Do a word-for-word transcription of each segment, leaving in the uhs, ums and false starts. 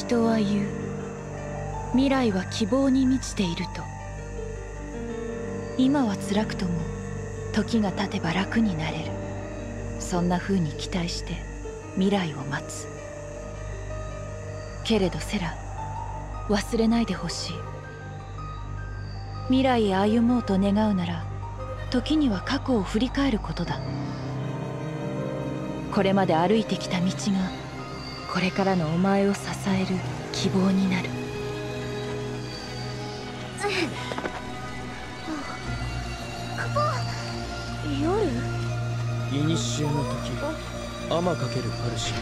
人は言う。未来は希望に満ちていると。今は辛くとも時が経てば楽になれる。そんな風に期待して未来を待つ。けれどセラ、忘れないでほしい。未来へ歩もうと願うなら、時には過去を振り返ることだ。これまで歩いてきた道がこれからのお前を支える希望になる。古の時、雨かけるパルシー、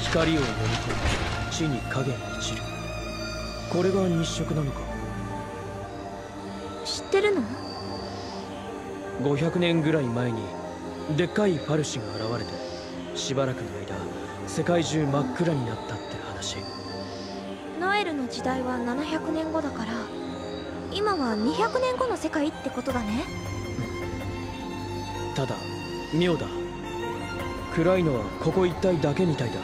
光を飲み込む、地に影が落ちる。これが日食なのか。知ってるの？ごひゃくねんぐらい前にでっかいパルシーが現れて、しばらくの間世界中真っ暗になったって話。ノエルの時代はななひゃくねんごだから、今はにひゃくねんごの世界ってことだね。ただ妙だ。暗いのはここ一帯だけみたいだ。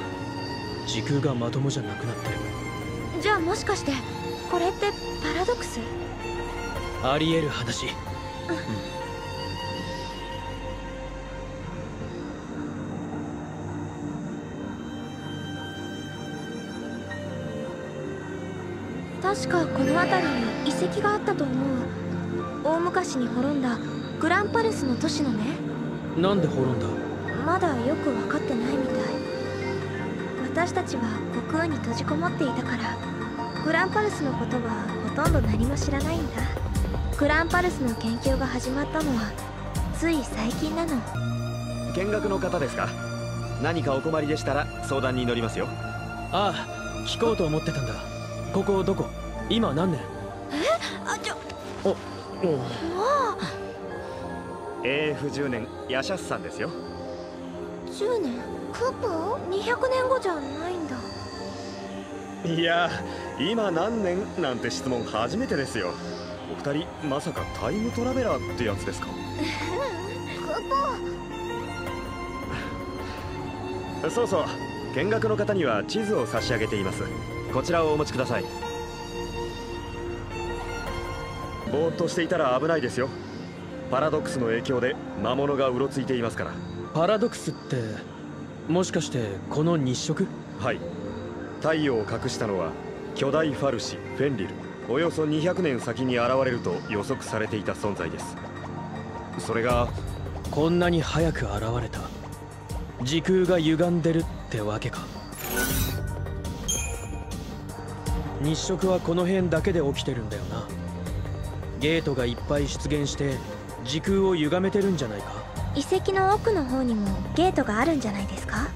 時空がまともじゃなくなってる。じゃあもしかしてこれってパラドックス？あり得る話。うん、確かこの辺りに遺跡があったと思う。大昔に滅んだグランパルスの都市のね。なんで滅んだ？まだよく分かってないみたい。私たちは悟空に閉じこもっていたから、グランパルスのことはほとんど何も知らないんだ。グランパルスの研究が始まったのはつい最近なの。見学の方ですか？何かお困りでしたら相談に乗りますよ。ああ、聞こうと思ってたんだ。ここどこ？今何年？えあちょおおエーエフじゅうねん、ヤシャスさんですよ。じゅうねん？クーポー ?にひゃくねんごじゃないんだ。いや、今何年なんて質問初めてですよ。お二人、まさかタイムトラベラーってやつですか？クーポーそうそう、見学の方には地図を差し上げています。こちらをお持ちください。ぼーっとしていたら危ないですよ。パラドックスの影響で魔物がうろついていますから。パラドックスってもしかしてこの日食？はい、太陽を隠したのは巨大ファルシ、フェンリル。およそにひゃくねん先に現れると予測されていた存在です。それがこんなに早く現れた。時空が歪んでるってわけか。日食はこの辺だけで起きてるんだよな。ゲートがいっぱい出現して時空を歪めてるんじゃないか。遺跡の奥の方にもゲートがあるんじゃないですか？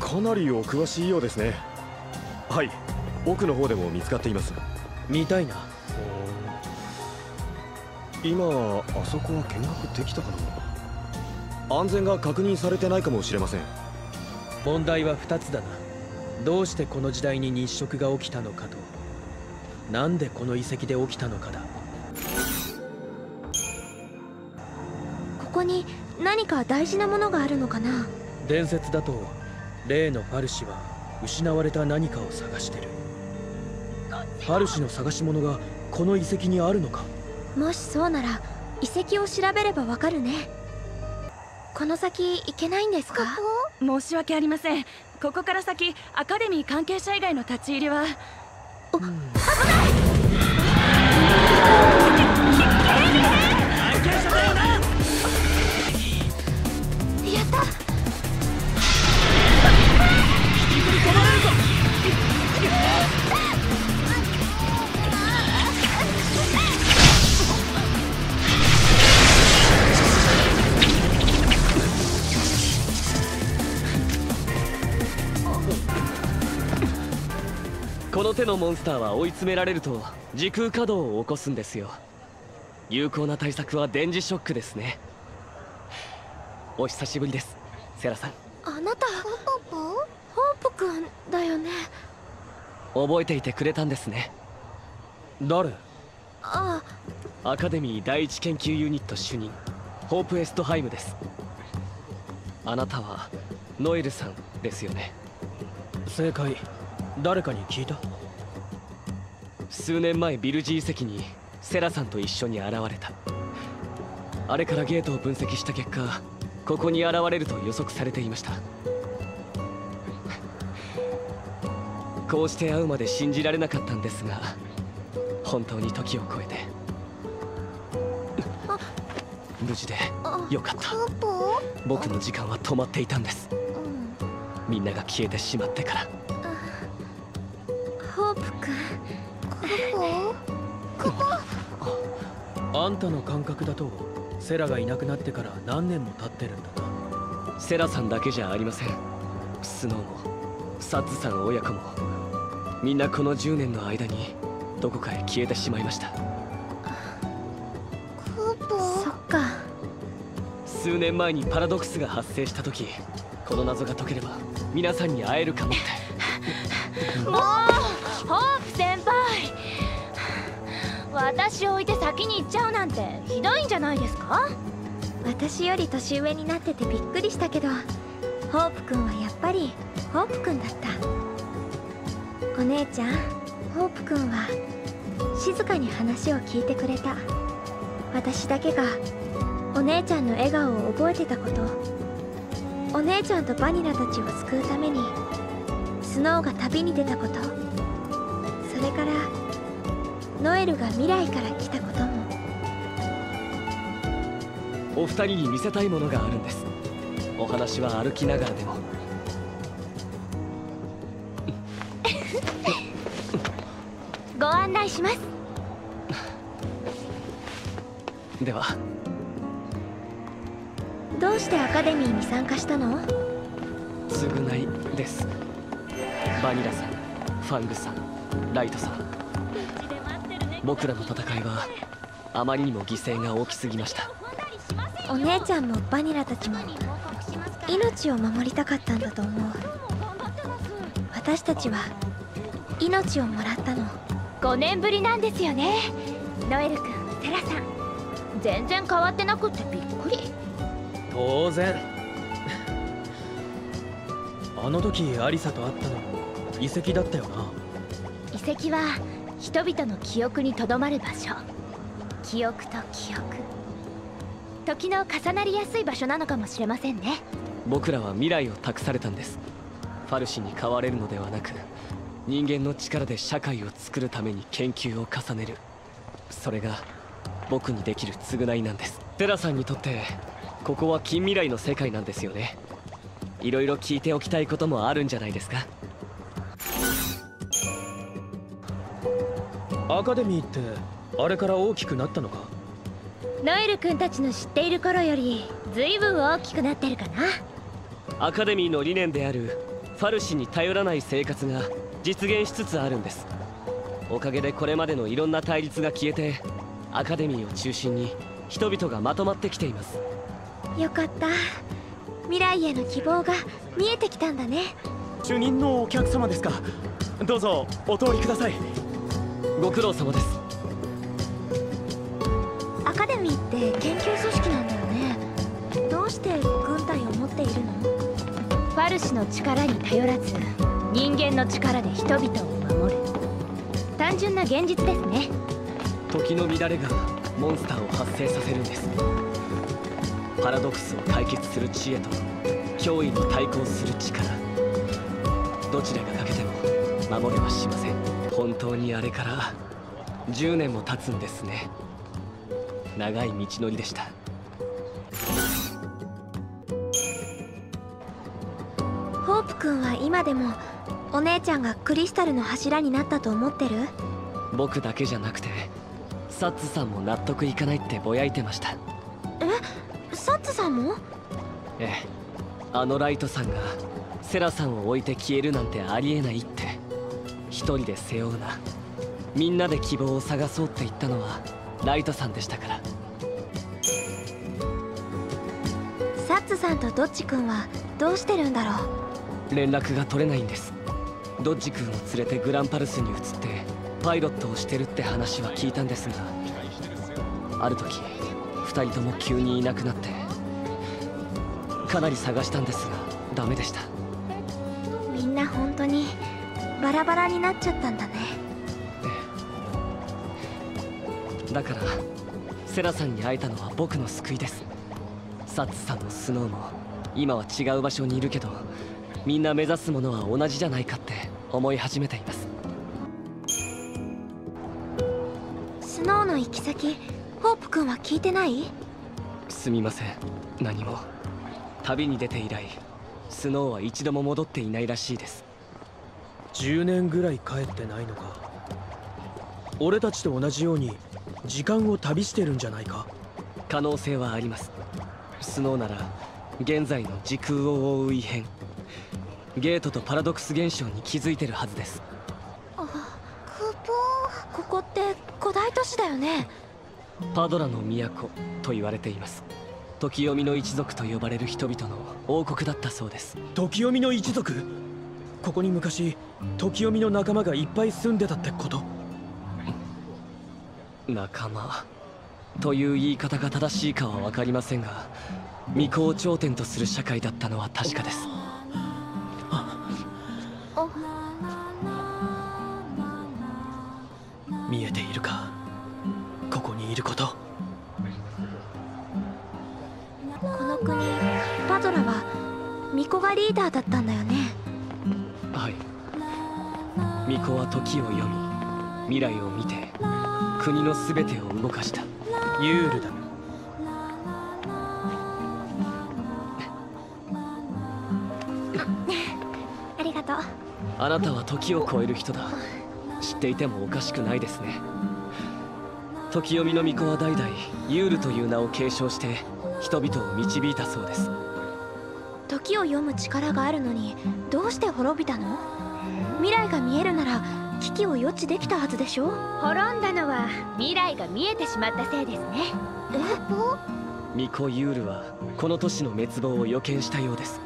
かなりお詳しいようですね。はい、奥の方でも見つかっています。見たいな。今あそこは見学できたかな。安全が確認されてないかもしれません。問題はふたつだな。どうしてこの時代に日食が起きたのかと、なんでこの遺跡で起きたのかだ。ここに何か大事なものがあるのかな。伝説だと例のファルシは失われた何かを探してる。ファルシの探し物がこの遺跡にあるのか。もしそうなら遺跡を調べればわかるね。この先行けないんですか？ここ？申し訳ありません。ここから先アカデミー関係者以外の立ち入りは。お、うん、危ない。この手のモンスターは追い詰められると時空稼働を起こすんですよ。有効な対策は電磁ショックですね。お久しぶりです、セラさん。あなた、ホーポホーポくんだよね。覚えていてくれたんですね。誰？ああ、アカデミー第一研究ユニット主任、ホープ・エストハイムです。あなたはノエルさんですよね。正解。誰かに聞いた？数年前ビルジー遺跡にセラさんと一緒に現れた。あれからゲートを分析した結果、ここに現れると予測されていました。こうして会うまで信じられなかったんですが、本当に時を超えて無事でよかった。僕の時間は止まっていたんです。みんなが消えてしまってから。ホープ君、ここここあんたの感覚だとセラがいなくなってから何年も経ってるんだな。セラさんだけじゃありません。スノーもサッツさん親子もみんなこのじゅうねんの間にどこかへ消えてしまいました。コープ、そっか。数年前にパラドックスが発生した時、この謎が解ければ皆さんに会えるかもってもうホープ先輩、私を置いて先に行っちゃうなんてひどいんじゃないですか？私より年上になっててびっくりしたけど、ホープくんはやっぱりホープくんだった。お姉ちゃん、ホープくんは静かに話を聞いてくれた。私だけがお姉ちゃんの笑顔を覚えてたこと、お姉ちゃんとバニラたちを救うためにスノーが旅に出たこと、それからノエルが未来から来たことも。お二人に見せたいものがあるんです。お話は歩きながらでも。ご案内します。では。どうしてアカデミーに参加したの？償いです。バニラさん、ファングさん、ライトさん、僕らの戦いはあまりにも犠牲が大きすぎました。お姉ちゃんもバニラたちも命を守りたかったんだと思う。私たちは命をもらったの。ごねんぶりなんですよね、ノエル君、セラさん。全然変わってなくってびっくり。当然。あの時アリサと会ったのも遺跡だったよな。遺跡は人々の記憶にとどまる場所。記憶と記憶、時の重なりやすい場所なのかもしれませんね。僕らは未来を託されたんです。ファルシに変われるのではなく、人間の力で社会を作るために研究を重ねる、それが僕にできる償いなんです。テラさんにとってここは近未来の世界なんですよね。いろいろ聞いておきたいこともあるんじゃないですか？アカデミーってあれから大きくなったのか？ノエル君たちの知っている頃よりずいぶん大きくなってるかな。アカデミーの理念であるファルシに頼らない生活が実現しつつあるんです。おかげでこれまでのいろんな対立が消えて、アカデミーを中心に人々がまとまってきています。よかった、未来への希望が見えてきたんだね。主任のお客様ですか？どうぞお通りください。ご苦労様です。アカデミーって研究組織なんだよね。どうして軍隊を持っているの？ファルシの力に頼らず、人間の力で人々を守る。単純な現実ですね。時の乱れがモンスターを発生させるんです。パラドックスを解決する知恵と脅威に対抗する力、どちらが欠けても守れはしません。本当にあれからじゅうねんも経つんですね。長い道のりでした。ホープ君は今でもお姉ちゃんがクリスタルの柱になったと思ってる？僕だけじゃなくてサッツさんも納得いかないってぼやいてました。え、サッツさんも？ええ、あのライトさんがセラさんを置いて消えるなんてありえないって。一人で背負うな、みんなで希望を探そうって言ったのはライトさんでしたから。サッツさんとドッジ君はどうしてるんだろう？連絡が取れないんです。ドッジ君を連れてグランパルスに移ってパイロットをしてるって話は聞いたんですが、ある時二人とも急にいなくなって、かなり探したんですがダメでした。みんな本当にバララバラになっちゃったんだね。だからセラさんに会えたのは僕の救いです。サツさんもスノーも今は違う場所にいるけど、みんな目指すものは同じじゃないかって思い始めています。スノーの行き先、ホープ君は聞いてない？すみません、何も。旅に出て以来スノーは一度も戻っていないらしいです。じゅうねんぐらい帰ってないのか。俺たちと同じように時間を旅してるんじゃないか。可能性はあります。スノーなら現在の時空を覆う異変、ゲートとパラドクス現象に気づいてるはずです。あ、クポー、ここって古代都市だよね。パドラの都と言われています。時読みの一族と呼ばれる人々の王国だったそうです。時読みの一族、ここに昔時読みの仲間がいっぱい住んでたってこと？仲間という言い方が正しいかは分かりませんが、未交頂点とする社会だったのは確かです。見えているか、ここにいること。この国パドラは巫女がリーダーだったんだよね。はい、巫女は時を読み未来を見て国の全てを動かしたユールだ。ありがとう。あなたは時を超える人だ。知っていてもおかしくないですね。時読みの巫女は代々ユールという名を継承して人々を導いたそうです。時を読む力があるのにどうして滅びたの？未来が見えるなら危機を予知できたはずでしょ。滅んだのは未来が見えてしまったせいですね。え巫女ユールはこの都市の滅亡を予見したようです。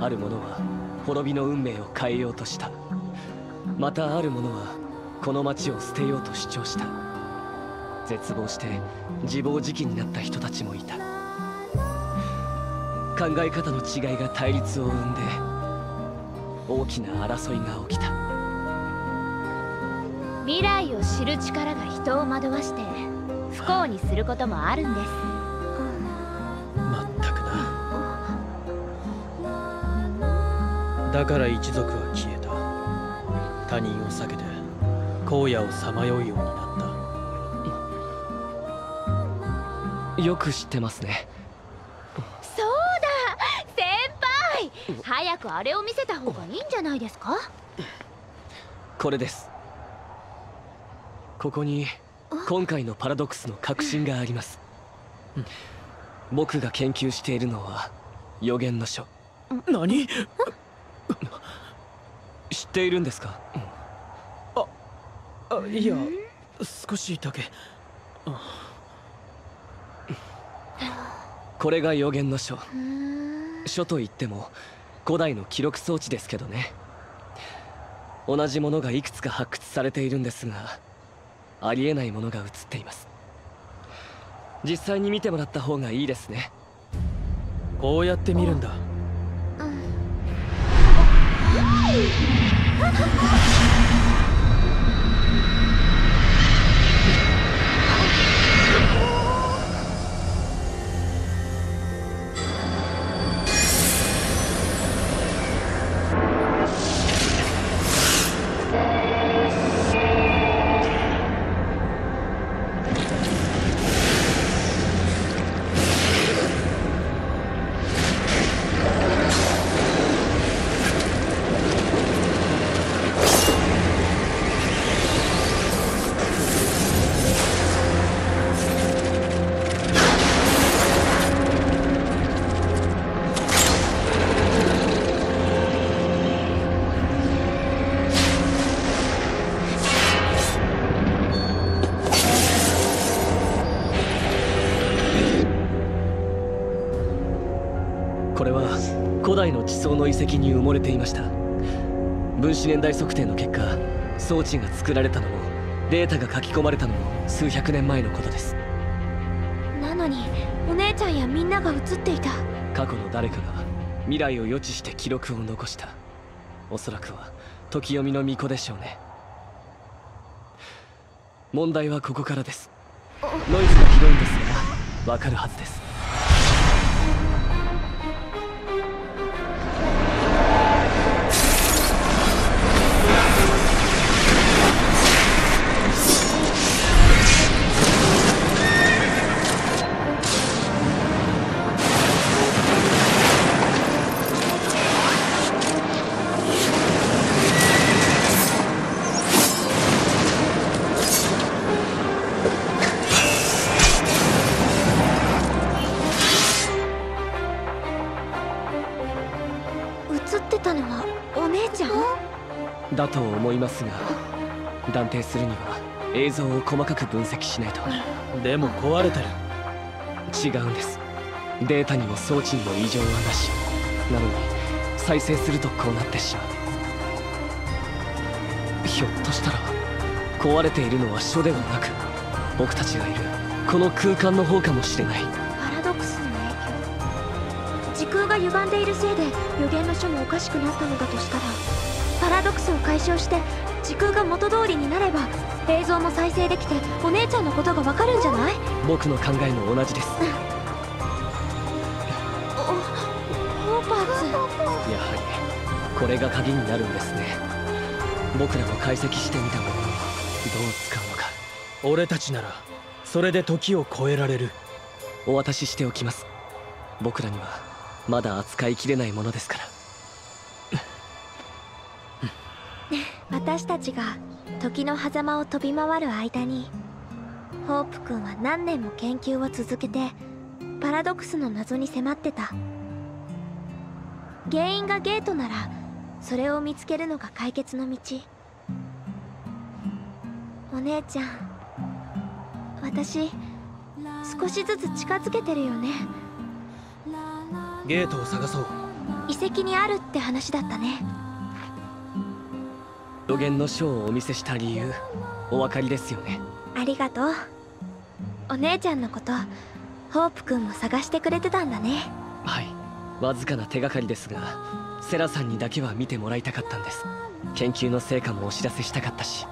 ある者は滅びの運命を変えようとした。またある者はこの町を捨てようと主張した。絶望して自暴自棄になった人たちもいた。考え方の違いが対立を生んで大きな争いが起きた。未来を知る力が人を惑わして不幸にすることもあるんです。まったくな。だから一族は消えた。他人を避けて荒野をさまようようになった。よく知ってますね。そうだ先輩、早くあれを見せた方がいいんじゃないですか。これです。ここに今回のパラドクスの核心があります。僕が研究しているのは予言の書。何？知っているんですか？あ、あ、いや、少しだけ。これが予言の書。書といっても古代の記録装置ですけどね。同じものがいくつか発掘されているんですが、ありえないものが写っています。実際に見てもらった方がいいですね。こうやって見るんだ。地層の遺跡に埋もれていました。分子年代測定の結果、装置が作られたのもデータが書き込まれたのも数百年前のことです。なのにお姉ちゃんやみんなが写っていた。過去の誰かが未来を予知して記録を残した。おそらくは時読みの巫女でしょうね。問題はここからです。ノイズがひどいんですがわかるはずです。だと思いますが、断定するには映像を細かく分析しないと。でも壊れてる。違うんです。データにも装置にも異常はなしなのに、再生するとこうなってしまう。ひょっとしたら壊れているのは書ではなく、僕たちがいるこの空間の方かもしれない。パラドックスの影響。時空が歪んでいるせいで予言の書もおかしくなったのだとしたら、パラドックスを解消して時空が元通りになれば映像も再生できて、お姉ちゃんのことがわかるんじゃない？僕の考えも同じです。オーパーツ。やはりこれが鍵になるんですね。僕らも解析してみたものの、どう使うのか。俺たちならそれで時を超えられる。お渡ししておきます。僕らにはまだ扱いきれないものですから。私たちが時の狭間を飛び回る間に、ホープ君は何年も研究を続けてパラドックスの謎に迫ってた。原因がゲートならそれを見つけるのが解決の道。お姉ちゃん、私少しずつ近づけてるよね。ゲートを探そう。遺跡にあるって話だったね。予言の書をお見せした理由、お分かりですよね。ありがとう。お姉ちゃんのことホープ君も探してくれてたんだね。はい、わずかな手がかりですが、セラさんにだけは見てもらいたかったんです。研究の成果もお知らせしたかったし。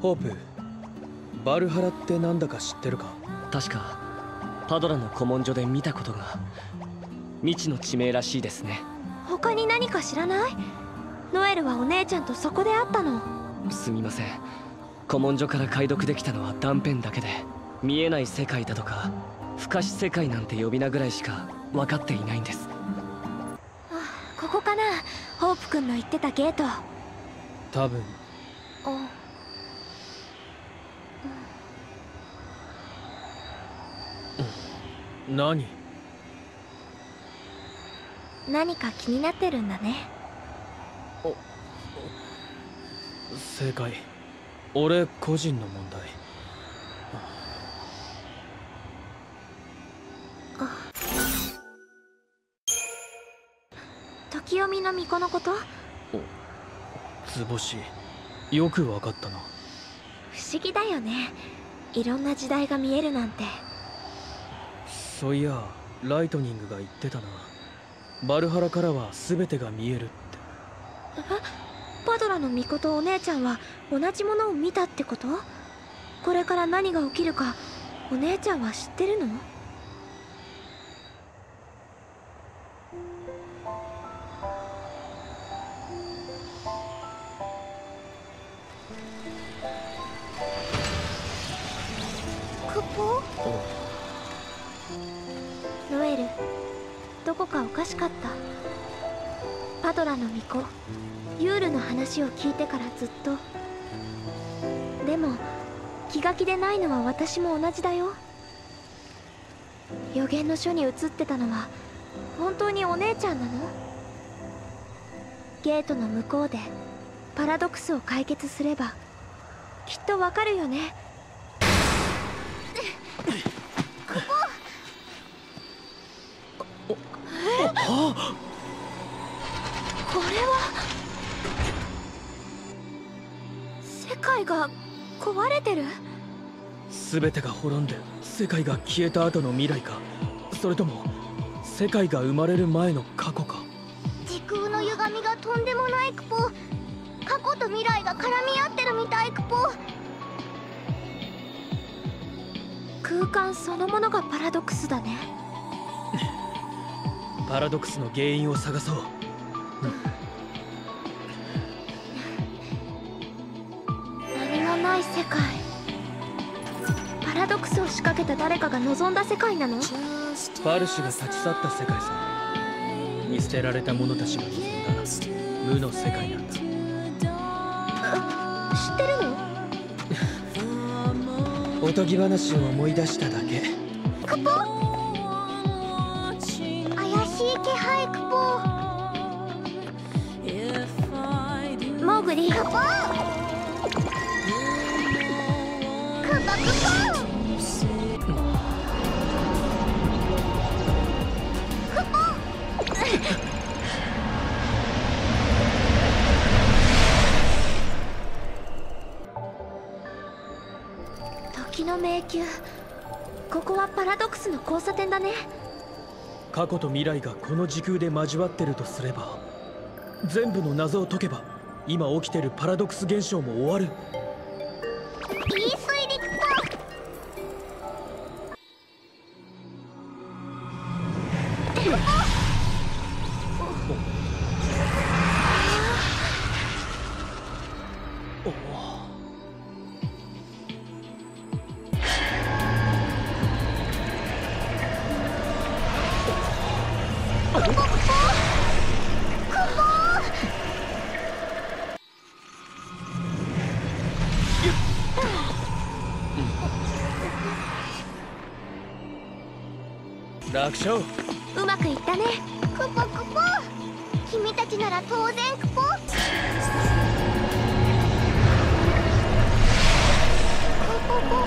ホープ、バルハラってなんだか知ってるか？確かパドラの古文書で見たことが。未知の地名らしいですね。他に何か知らない？ノエルはお姉ちゃんとそこで会ったの。すみません、古文書から解読できたのは断片だけで、見えない世界だとか不可視世界なんて呼び名ぐらいしか分かっていないんです。あ、ここかな、ホープ君の言ってたゲート。多分。あ、何？何か気になってるんだね。お、正解。俺個人の問題。時読みの巫女のこと？図星、よく分かったな。不思議だよね、いろんな時代が見えるなんて。そういや、ライトニングが言ってたな。バルハラからは全てが見えるって。え、パドラの巫女とお姉ちゃんは同じものを見たってこと？これから何が起きるかお姉ちゃんは知ってるの？クポ？ノエル、どこかおかしかった。パドラの巫女、ユールの話を聞いてからずっと。でも気が気でないのは私も同じだよ。予言の書に写ってたのは本当にお姉ちゃんなの？ゲートの向こうでパラドックスを解決すればきっとわかるよね。あ、これは世界が壊れてる？全てが滅んで世界が消えた後の未来か、それとも世界が生まれる前の過去か。時空の歪みがとんでもないクポ。過去と未来が絡み合ってるみたいクポ。空間そのものがパラドックスだね。パラドックスの原因を探そう。何もない世界。パラドックスを仕掛けた誰かが望んだ世界なの？パルシュが立ち去った世界さ。見捨てられた者たちが望んだ無の世界なんだ。おとぎ話を思い出しただけ。クポ？怪しい気配クポ。モーグリー。クポ！クポクポ！クポ！の迷宮。ここはパラドックスの交差点だね。過去と未来がこの時空で交わってるとすれば、全部の謎を解けば今起きてるパラドックス現象も終わる。いい推理クポ。おお楽勝。うまくいったねクポクポ。君たちなら当然クポ。クポクポ。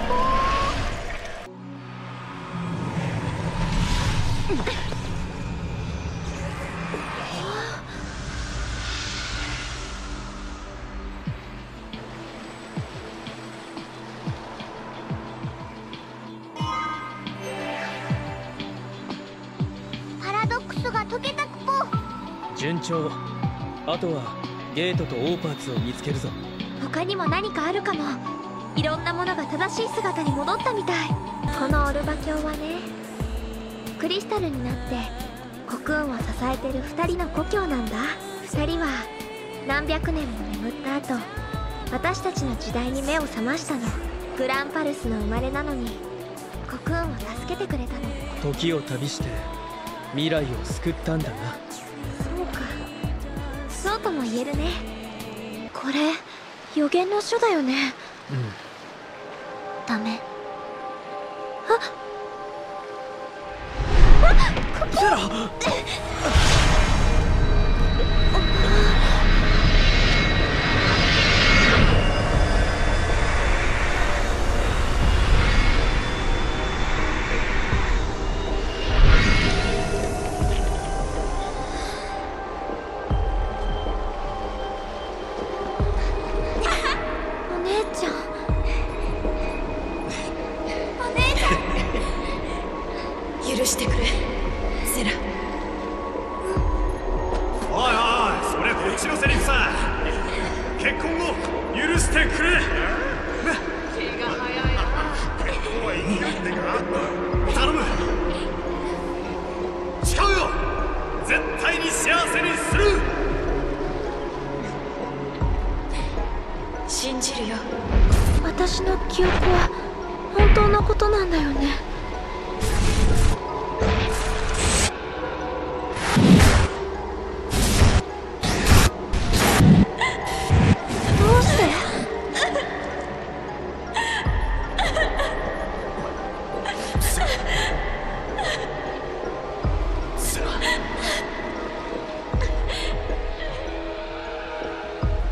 順調。あとはゲートとオーパーツを見つけるぞ。他にも何かあるかも。いろんなものが正しい姿に戻ったみたい。このオルバ鏡はね、クリスタルになってコクーンを支えてるふたりの故郷なんだ。ふたりは何百年も眠った後、私たちの時代に目を覚ましたの。グランパルスの生まれなのにコクーンを助けてくれたの。時を旅して未来を救ったんだな。そうとも言えるね。これ予言の書だよね。うん、ダメ。あっ、セラ。許してくれ、セラ。おいおい、それこっちのセリフさ。結婚を許してくれ。気が早いな。結婚は生きるってか。頼む。誓うよ、絶対に幸せにする。信じるよ。私の記憶は本当のことなんだよね。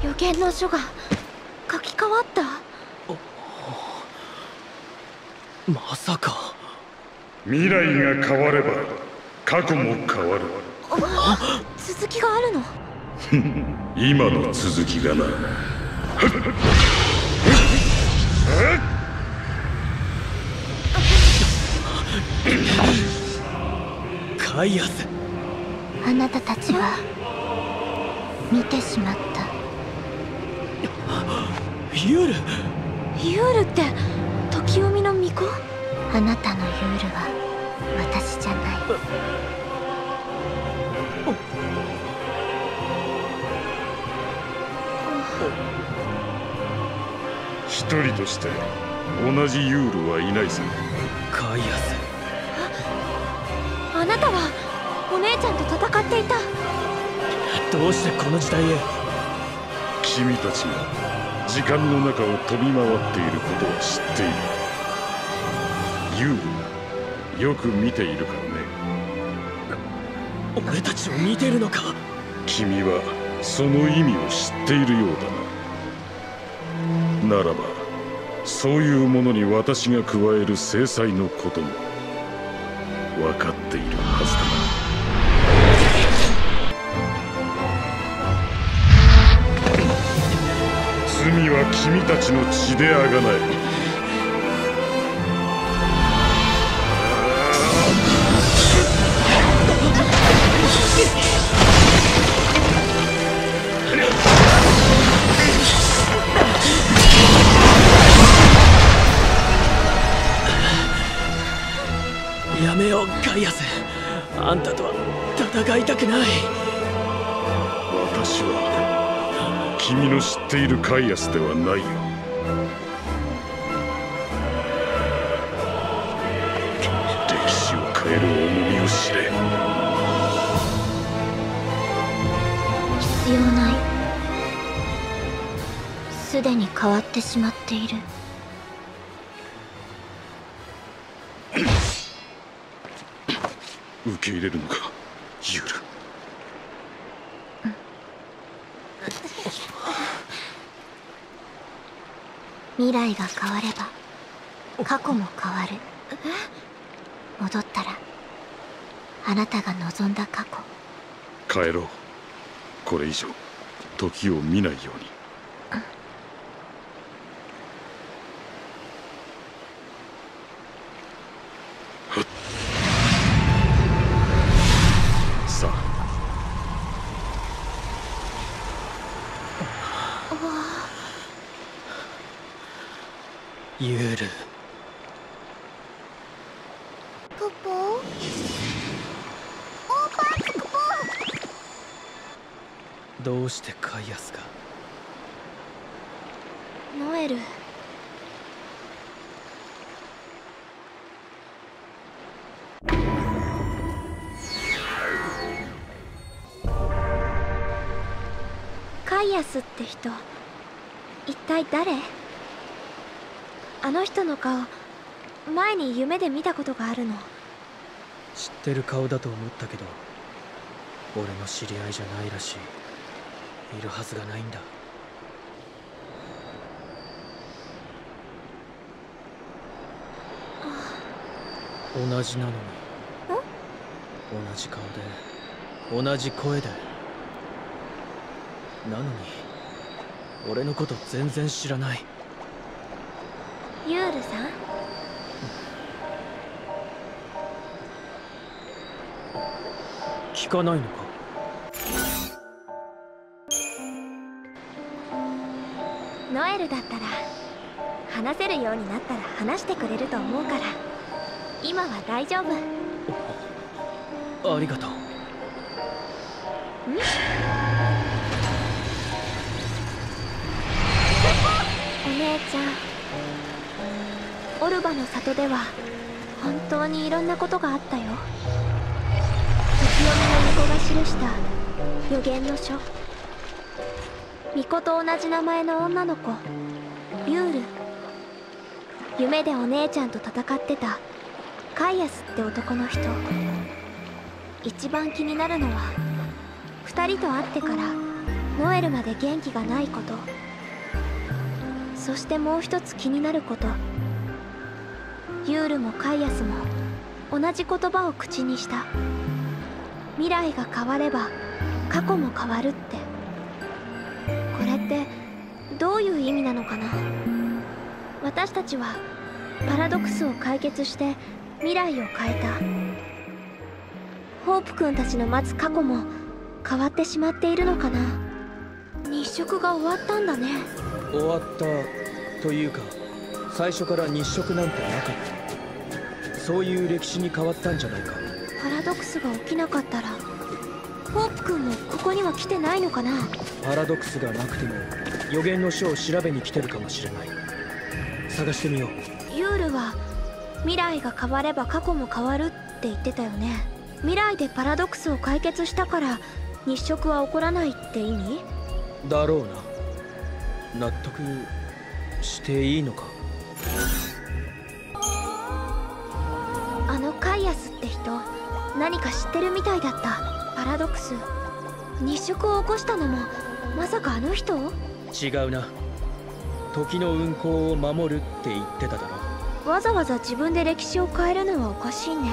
予言の書が書き換わった。まさか。未来が変われば過去も変わる。続きがあるの？今の続きがな。カイアス、あなたたちは見てしまった。ユール、ユールって時読みの巫女。あなたのユールは私じゃない。一人として同じユールはいないさ。カイアス、 あ, あなたはお姉ちゃんと戦っていた。どうしてこの時代へ。君たちが時間の中を飛び回っていることは知っている。ユールよく見ているからね。俺たちを見ているのか。君はその意味を知っているようだな。ならばそういうものに私が加える制裁のことも分かっているはずだ。罪は君たちの血であがない。やめようカイアス、あんたとは戦いたくない。私は君の知っているカイアスではないよ。歴史を変える重みを知れ。必要ない。すでに変わってしまっている。受け入れるのか、ユール。未来が変われば過去も変わる。戻ったらあなたが望んだ過去。帰ろう。これ以上時を見ないように。ユール、ポポー、オーパーツポポー。どうしてカイアスが。ノエル、カイアスって人、一体誰？あの人の顔、前に夢で見たことがあるの。知ってる顔だと思ったけど、俺の知り合いじゃないらしい。いるはずがないんだ。同じなのに。同じ顔で、同じ声で。なのに、俺のこと全然知らない。ユールさん、聞かないのか。ノエルだったら話せるようになったら話してくれると思うから、今は大丈夫。ありがとう。お姉ちゃん、オルバの里では本当にいろんなことがあったよ。時読みの巫女が記した予言の書。巫女と同じ名前の女の子、ユール。夢でお姉ちゃんと戦ってたカイアスって男の人。一番気になるのはふたりと会ってからノエルまで元気がないこと。そしてもう一つ気になること、ユールもカイアスも同じ言葉を口にした。未来が変われば過去も変わるって、これってどういう意味なのかな。私たちはパラドックスを解決して未来を変えた。ホープ君たちの待つ過去も変わってしまっているのかな。日食が終わったんだね。終わったというか、最初から日食なんてなかった。そういう歴史に変わったんじゃないか。パラドックスが起きなかったらホープ君もここには来てないのかな。パラドックスがなくても予言の書を調べに来てるかもしれない。探してみよう。ユールは未来が変われば過去も変わるって言ってたよね。未来でパラドックスを解決したから日食は起こらないって意味だろうな。納得していいのか。あのカイアスって人、何か知ってるみたいだった。パラドックス、日食を起こしたのもまさかあの人？違うな。時の運行を守るって言ってただろ。わざわざ自分で歴史を変えるのはおかしいね。ね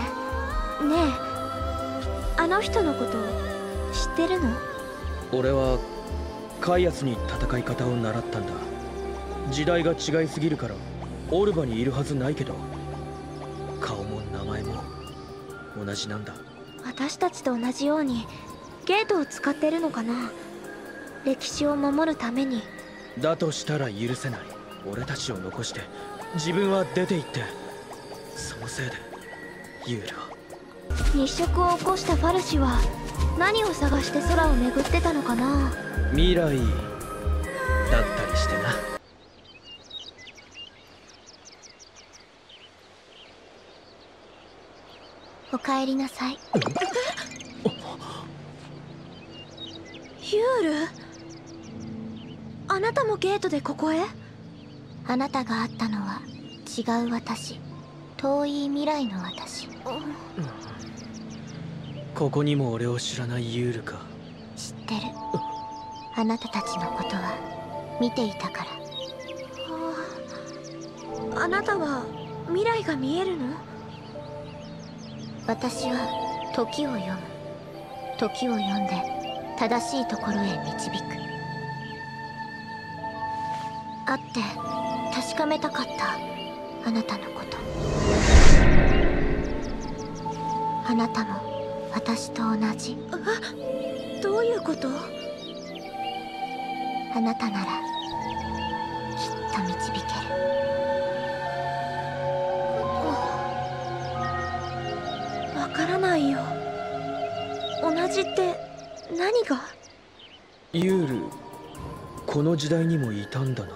え、あの人のこと知ってるの？俺はカイアスに戦い方を習ったんだ。時代が違いすぎるからオルバにいるはずないけど、顔も名前も同じなんだ。私たちと同じようにゲートを使ってるのかな、歴史を守るために。だとしたら許せない。俺たちを残して自分は出て行って、そのせいでユーラ。日食を起こしたファルシは何を探して空を巡ってたのかな。未来だったりしてな。おかえりなさい。ユール、あなたもゲートでここへ？あなたが会ったのは違う私、遠い未来の私。ここにも俺を知らないユールか。知ってる。あなたたちのことは見ていたから。あ, あなたは未来が見えるの？私は時を読む。時を読んで正しいところへ導く。会って確かめたかったあなたのこと。あなたも私と同じ。あ、どういうこと？あなたならきっと導ける。わからないよ。同じって何が？ユール、この時代にもいたんだな。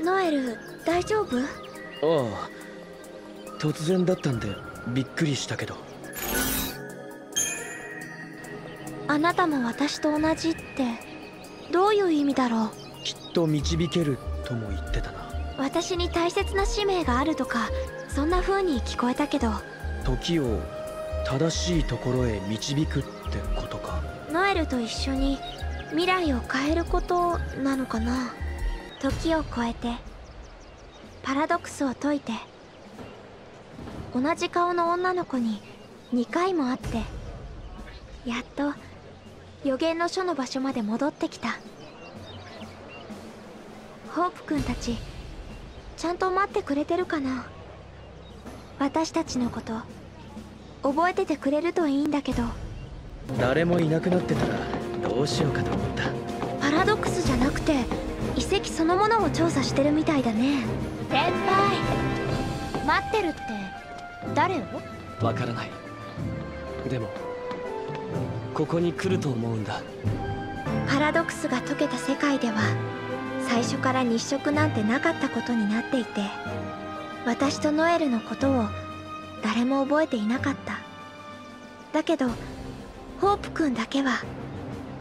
ノエル、大丈夫？ああ、突然だったんでびっくりしたけど。あなたも私と同じってどういう意味だろう？きっと導けるとも言ってたな。私に大切な使命があるとか、そんな風に聞こえたけど。時を正しいところへ導くってことか。ノエルと一緒に未来を変えることなのかな。時を超えてパラドックスを解いて、同じ顔の女の子ににかいも会って、やっと予言の書の場所まで戻ってきた。ホープ君たちちゃんと待ってくれてるかな。私たちのこと覚えててくれるといいんだけど。誰もいなくなってたらどうしようかと思った。パラドックスじゃなくて遺跡そのものを調査してるみたいだね。先輩、待ってるって誰を？わからない。でもここに来ると思うんだ。パラドックスが解けた世界では最初から日食なんてなかったことになっていて、私とノエルのことを誰も覚えていなかった。だけどホープ君だけは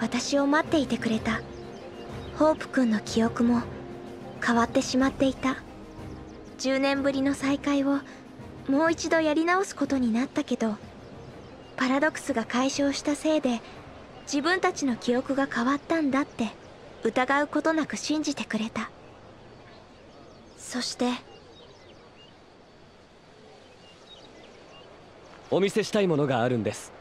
私を待っていてくれた。ホープ君の記憶も変わってしまっていた。じゅうねんぶりの再会をもう一度やり直すことになったけど、パラドックスが解消したせいで自分たちの記憶が変わったんだって疑うことなく信じてくれた。そしてお見せしたいものがあるんです。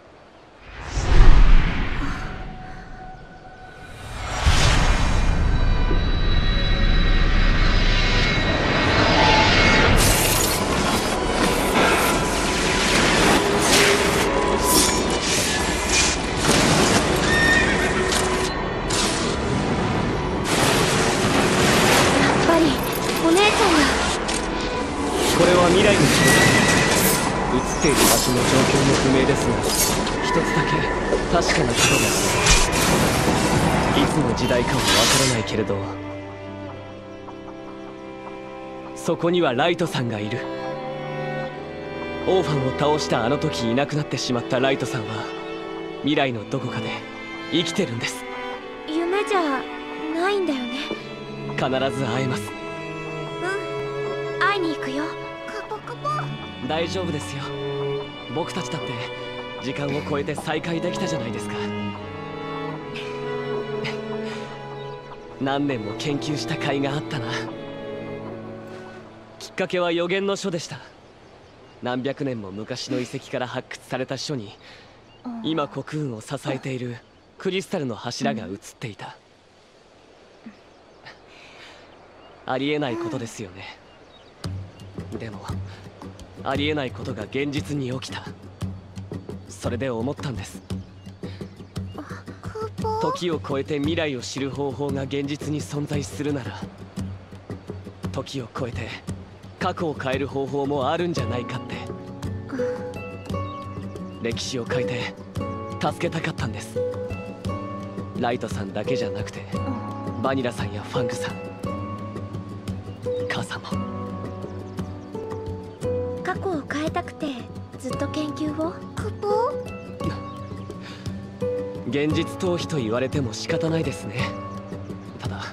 身の状況も不明ですが、一つだけ確かなことが、いつの時代かもわからないけれど、そこにはライトさんがいる。オーファンを倒したあの時いなくなってしまったライトさんは、未来のどこかで生きてるんです。夢じゃないんだよね。必ず会えます。うん、会いに行くよ。カポカポ。大丈夫ですよ。僕たちだって時間を超えて再会できたじゃないですか。何年も研究した甲斐があったな。きっかけは予言の書でした。何百年も昔の遺跡から発掘された書に、今コクーンを支えているクリスタルの柱が映っていた。ありえないことですよね。でもありえないことが現実に起きた。それで思ったんです。時を超えて未来を知る方法が現実に存在するなら、時を超えて過去を変える方法もあるんじゃないかって、歴史を変えて助けたかったんです。ライトさんだけじゃなくて、バニラさんやファンクさん、母さんも。過去を変えたくてずっと研究を。クポ現実逃避と言われても仕方ないですね。ただ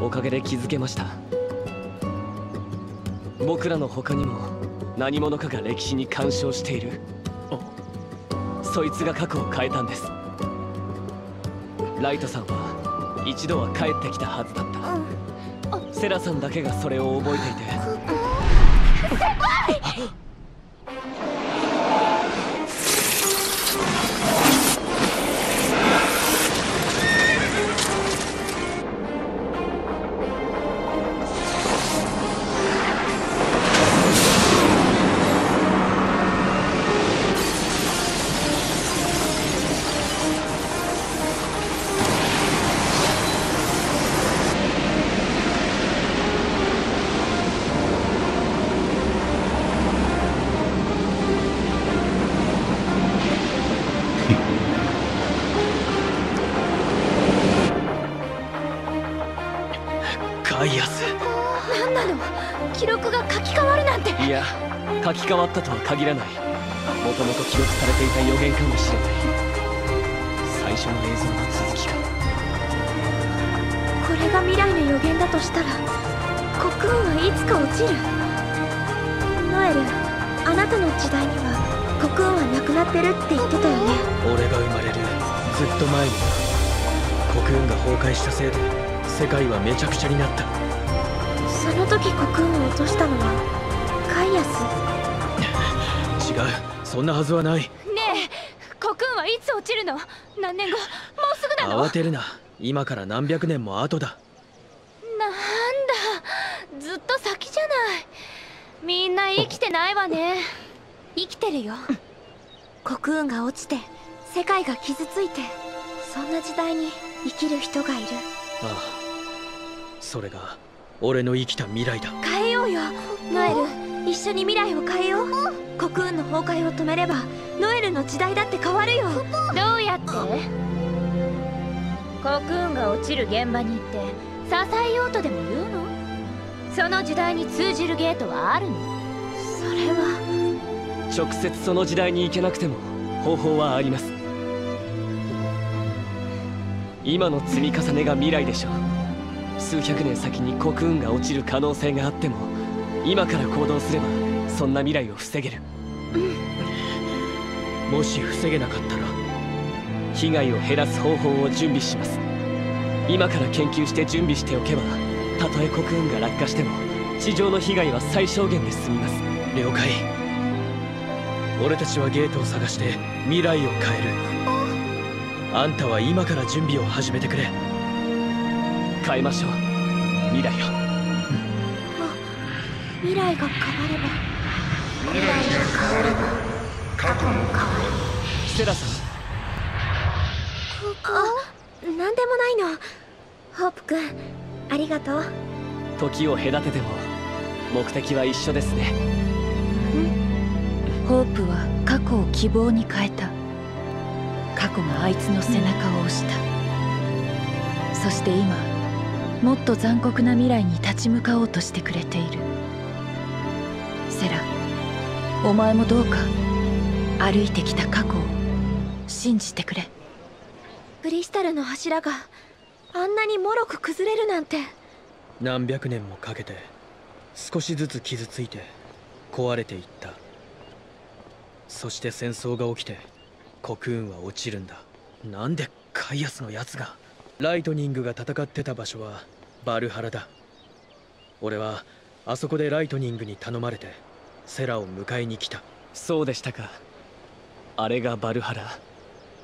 おかげで気づけました。僕らの他にも何者かが歴史に干渉している。そいつが過去を変えたんです。ライトさんは一度は帰ってきたはずだった、うん、セラさんだけがそれを覚えていて、うん、書き換わったとは限らない。もともと記録されていた予言かもしれない。最初の映像の続きか。これが未来の予言だとしたら、コクーンはいつか落ちる。ノエル、あなたの時代にはコクーンはなくなってるって言ってたよね。俺が生まれるずっと前に、コクーンが崩壊したせいで世界はめちゃくちゃになった。その時コクーンを落としたのはカイアス。違う、そんなはずはない。ねえ、コクーンはいつ落ちるの？何年後？もうすぐなの？慌てるな、今から何百年も後だ。なんだ、ずっと先じゃない。みんな生きてないわね。生きてるよ。コクーンが落ちて世界が傷ついて、そんな時代に生きる人がいる。ああ、それが俺の生きた未来だ。変えようよ、ノエル。一緒に未来を変えよう。コクーンの崩壊を止めればノエルの時代だって変わるよ。どうやって？コクーンが落ちる現場に行って支えようとでも言うの？その時代に通じるゲートはあるの？それは直接その時代に行けなくても方法はあります。今の積み重ねが未来でしょう。数百年先にコクーンが落ちる可能性があっても、今から行動すればそんな未来を防げる。うん、もし防げなかったら被害を減らす方法を準備します。今から研究して準備しておけば、たとえコクーンが落下しても地上の被害は最小限で済みます。了解。俺たちはゲートを探して未来を変える。あんたは今から準備を始めてくれ。変えましょう、未来を。未来が変われば、未来が変われば過去も変わる。セラさん。ここ？なんでもないの。ホープ君、ありがとう。時を隔てても目的は一緒ですね。うん、ホープは過去を希望に変えた。過去があいつの背中を押した、うん、そして今もっと残酷な未来に立ち向かおうとしてくれている。セラ、お前もどうか歩いてきた過去を信じてくれ。クリスタルの柱があんなにもろく崩れるなんて。何百年もかけて少しずつ傷ついて壊れていった。そして戦争が起きてコクーンは落ちるんだ。なんでカイアスのやつが。ライトニングが戦ってた場所はバルハラだ。俺はあそこでライトニングに頼まれてセラを迎えに来た。そうでしたか。あれがバルハラ、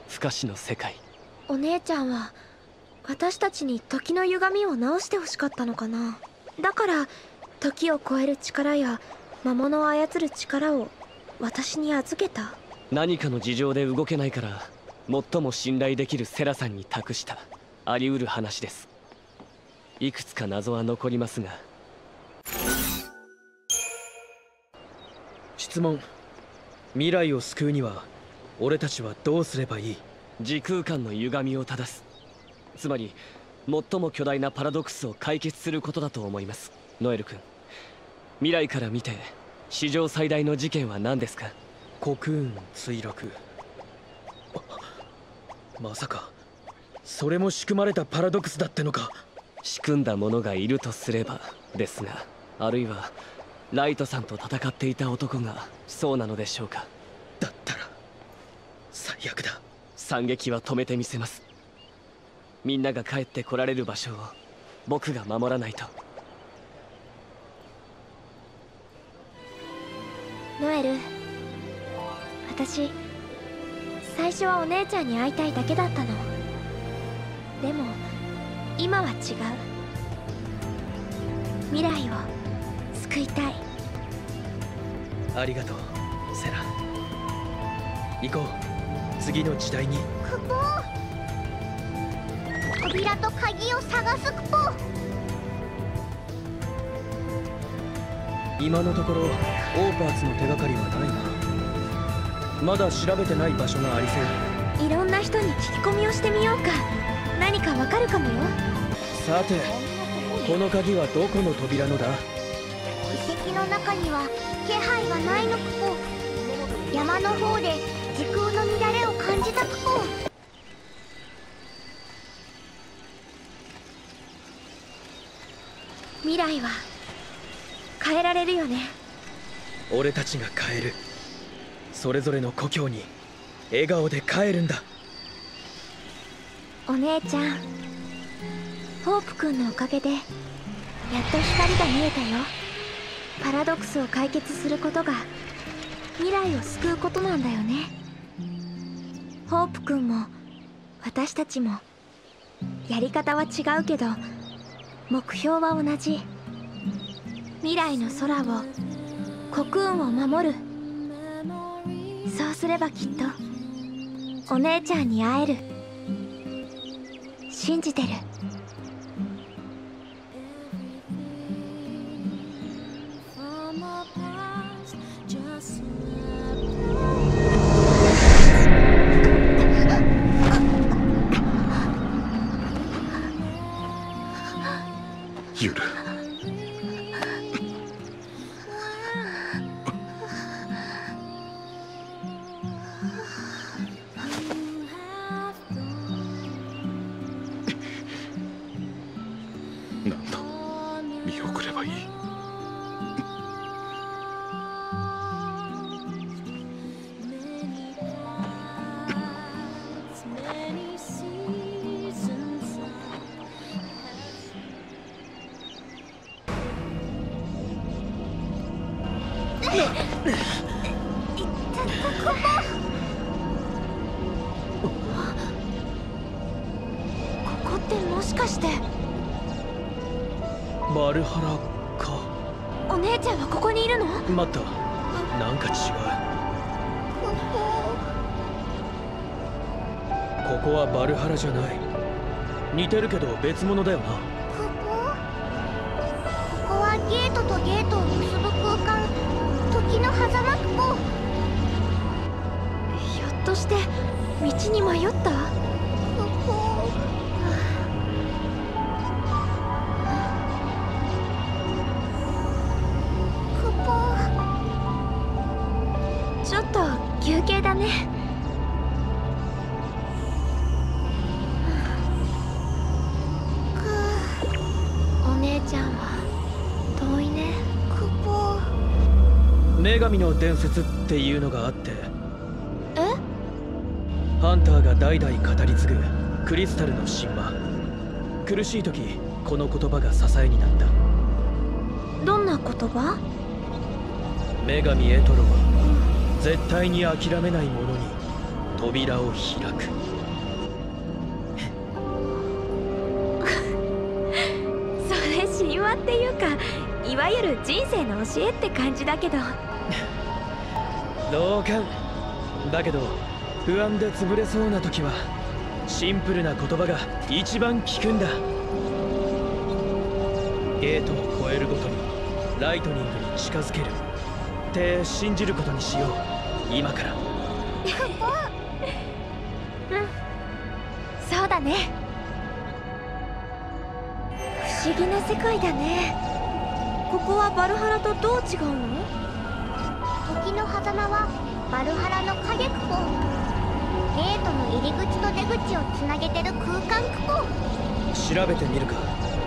不可視の世界。お姉ちゃんは私たちに時の歪みを直してほしかったのかな。だから時を超える力や魔物を操る力を私に預けた。何かの事情で動けないから最も信頼できるセラさんに託した。あり得る話です。いくつか謎は残りますが。質問。未来を救うには俺たちはどうすればいい。時空間の歪みを正す、つまり最も巨大なパラドックスを解決することだと思います。ノエル君、未来から見て史上最大の事件は何ですか。コクーン墜落。まさかそれも仕組まれたパラドックスだってのか。仕組んだ者がいるとすればですが、あるいはライトさんと戦っていた男がそうなのでしょうか。だったら最悪だ。惨劇は止めてみせます。みんなが帰ってこられる場所を僕が守らないと。ノエル、私最初はお姉ちゃんに会いたいだけだったの。でも今は違う。未来を救いたい。ありがとうセラ。行こう、次の時代に。クポー、扉と鍵を探す。クポー、今のところオーパーツの手がかりはないな。まだ調べてない場所がありそう。いろんな人に聞き込みをしてみようか。何かわかるかもよ。さて、この鍵はどこの扉のだ。遺跡の中には気配がないの。クポ、山の方で時空の乱れを感じた。クポ、未来は変えられるよね。俺たちが変える。それぞれの故郷に笑顔で帰るんだ。お姉ちゃん、ホープ君のおかげでやっと光が見えたよ。パラドックスを解決することが未来を救うことなんだよね。ホープ君も私たちもやり方は違うけど目標は同じ。未来の空を、コクーンを守る。そうすればきっとお姉ちゃんに会える。信じてる。ユル、バルハラか。お姉ちゃんはここにいるの。待った、なんか違う。ここはバルハラじゃない。似てるけど別物だよな。ここここはゲートとゲートを結ぶ空間、時の狭間。こことして道に迷った？ちょっと休憩だね。女神の伝説っていうのがあって、えハンターが代々語り継ぐクリスタルの神話。苦しい時この言葉が支えになった。どんな言葉？女神エトロは絶対に諦めないものに扉を開く。それ神話っていうか、いわゆる人生の教えって感じだけど。同感だけど、不安で潰れそうな時はシンプルな言葉が一番効くんだ。ゲートを越えるごとにライトニングに近づけるって信じることにしよう、今から。うん、そうだね。不思議な世界だね。ここはバルハラとどう違うの？時の狭間はバルハラの影区構、ゲートの入り口と出口をつなげてる空間区構。調べてみるか。